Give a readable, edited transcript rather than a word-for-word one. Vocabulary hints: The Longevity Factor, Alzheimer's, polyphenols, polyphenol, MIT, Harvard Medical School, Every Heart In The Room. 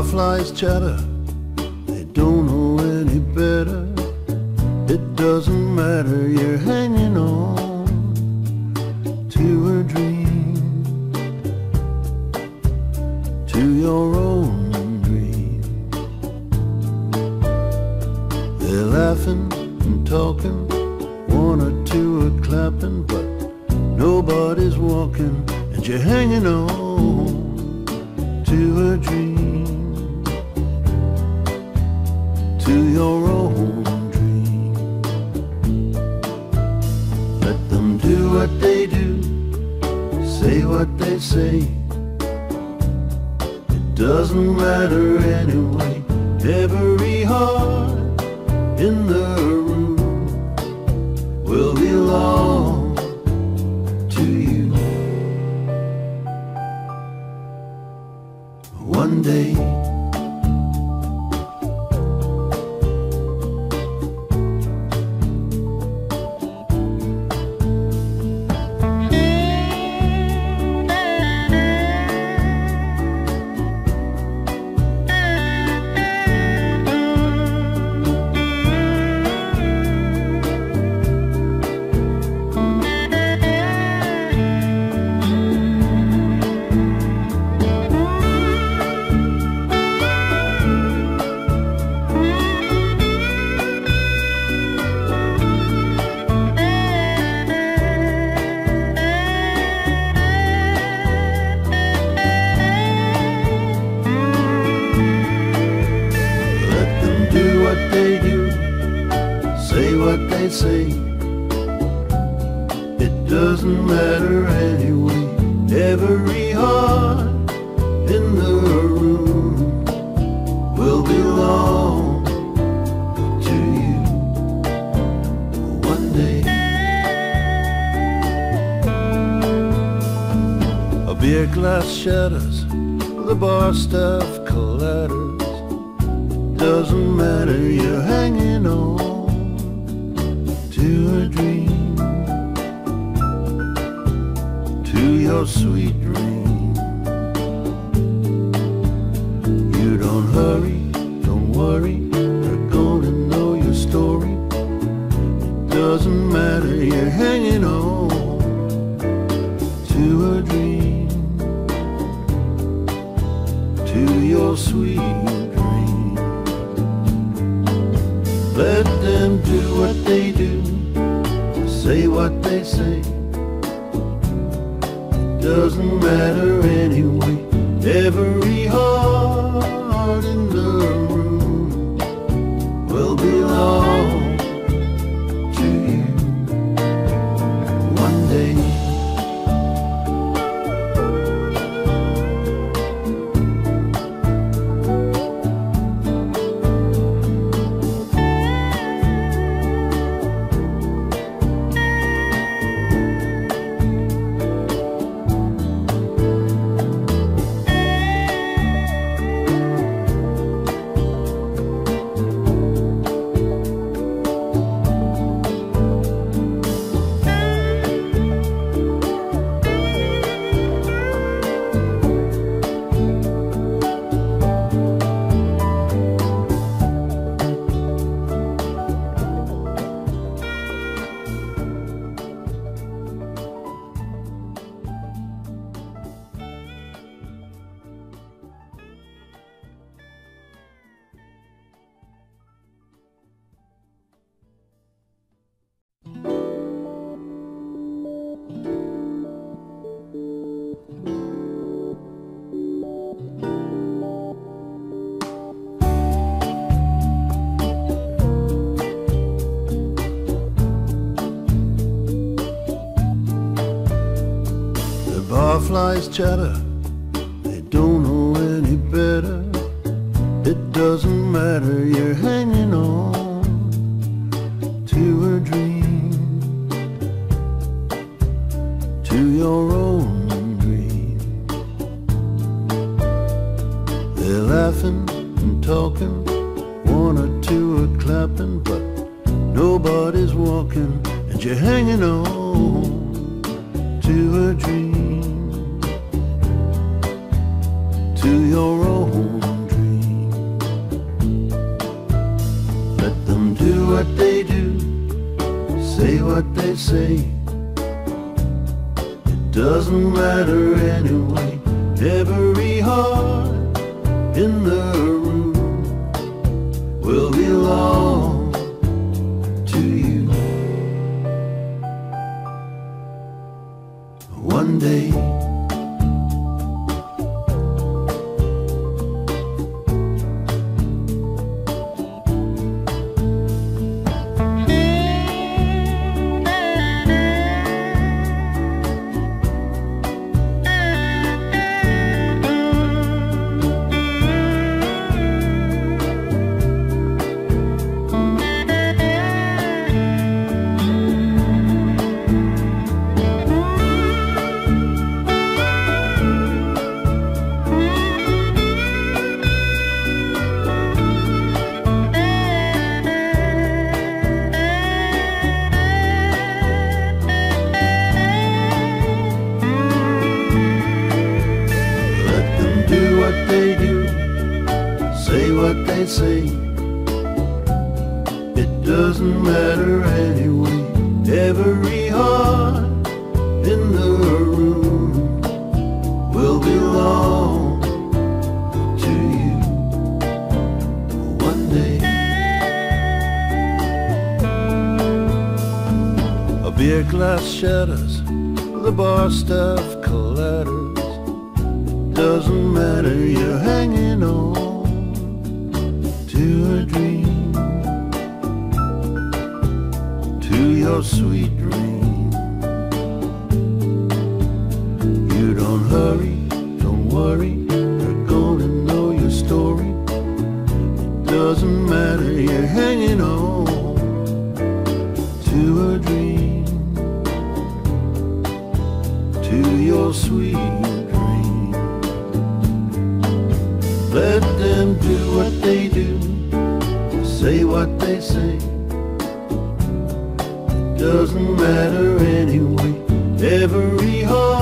Barflies chatter, they don't know any better. It doesn't matter, you're hanging on to her dream, to your own dream. They're laughing and talking, one or two are clapping, but nobody's walking, and you're hanging on to her dream, to your own dream. Let them do what they do, say what they say. It doesn't matter anyway. Every heart in the room will belong to you. One day, say it doesn't matter anyway. Every heart in the room will belong to you one day. A beer glass shatters, the bar staff clatters. Doesn't matter, you're hanging on to a dream, to your sweet dream. You don't hurry, don't worry, they're gonna know your story. It doesn't matter, you're hanging on to a dream, to your sweet dream. Let them do what they do, say what they say. It doesn't matter anyway. Every heart in the room will belong to you one day. Barflies chatter, they don't know any better. It doesn't matter, you're hanging on to her dream, to your own dream. They're laughing and talking, one or two are clapping, but nobody's walking, and you're hanging on to her dream, to your own dream. doesn't matter anyway. Every heart in the room will belong to you. One day, say it doesn't matter anyway. Every heart in the room will belong to you one day. A beer glass shatters, the bar staff clatters. Doesn't matter, you're hanging on to a dream, to your sweet dream. You don't hurry, don't worry, they're gonna know your story. It doesn't matter, you're hanging on to a dream, to your sweet dream. Let them do what they do, say what they say. It doesn't matter anyway. Every heart